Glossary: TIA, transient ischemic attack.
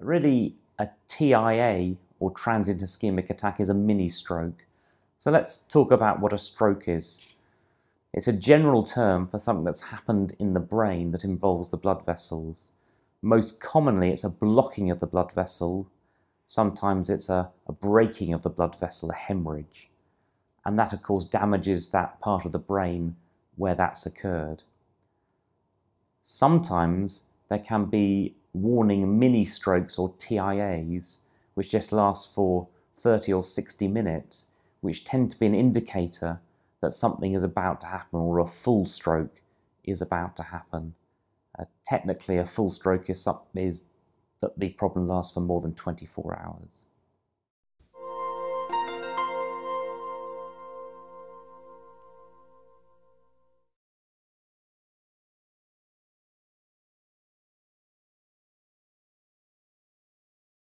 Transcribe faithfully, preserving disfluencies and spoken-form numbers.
Really, a T I A, or transient ischemic attack, is a mini stroke. So let's talk about what a stroke is. It's a general term for something that's happened in the brain that involves the blood vessels. Most commonly, it's a blocking of the blood vessel. Sometimes it's a, a breaking of the blood vessel, a hemorrhage. And that, of course, damages that part of the brain where that's occurred. Sometimes there can be warning mini strokes or T I As, which just last for thirty or sixty minutes, which tend to be an indicator that something is about to happen or a full stroke is about to happen. Uh, technically, a full stroke is, is that the problem lasts for more than twenty-four hours.